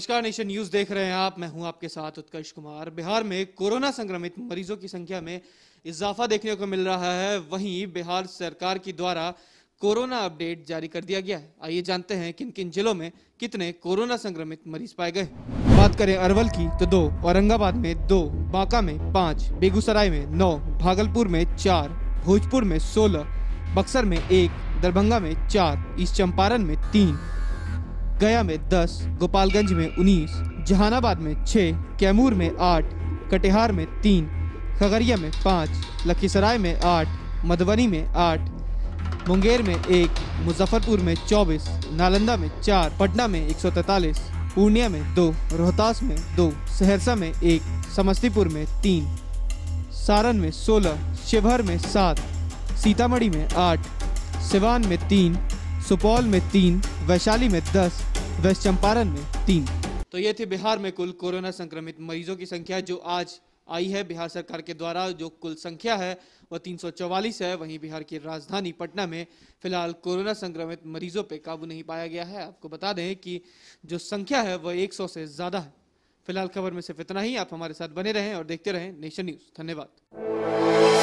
नमस्कार nation news देख रहे हैं आप। मैं हूं आपके साथ उत्कर्ष कुमार। बिहार में कोरोना संक्रमित मरीजों की संख्या में इजाफा देखने को मिल रहा है। वहीं बिहार सरकार की द्वारा कोरोना अपडेट जारी कर दिया गया है। आइए जानते हैं किन किन जिलों में कितने कोरोना संक्रमित मरीज पाए गए। बात करें अरवल की तो 2, औरंगाबाद में 2, बांका में 5, बेगूसराय में 9, भागलपुर में 4, भोजपुर में 16, बक्सर में 1, दरभंगा में 4, ईस्ट चंपारण में 3, गया में 10, गोपालगंज में 19, जहानाबाद में 6, कैमूर में 8, कटिहार में 3, खगड़िया में 5, लखीसराय में 8, मधुबनी में 8, मुंगेर में 1, मुजफ्फरपुर में 24, नालंदा में 4, पटना में 143, पूर्णिया में 2, रोहतास में 2, सहरसा में 1, समस्तीपुर में 3, सारण में 16, शिवहर में 7, सीतामढ़ी में 8, सिवान में 3, सुपौल में 3, वैशाली में 10, वेस्ट चंपारण में 3। तो ये थे बिहार में कुल कोरोना संक्रमित मरीजों की संख्या जो आज आई है। बिहार सरकार के द्वारा जो कुल संख्या है वह 344 है। वहीं बिहार की राजधानी पटना में फिलहाल कोरोना संक्रमित मरीजों पे काबू नहीं पाया गया है। आपको बता दें कि जो संख्या है वह 100 से ज़्यादा है। फिलहाल खबर में सिर्फ इतना ही। आप हमारे साथ बने रहें और देखते रहें नेशन न्यूज़। धन्यवाद।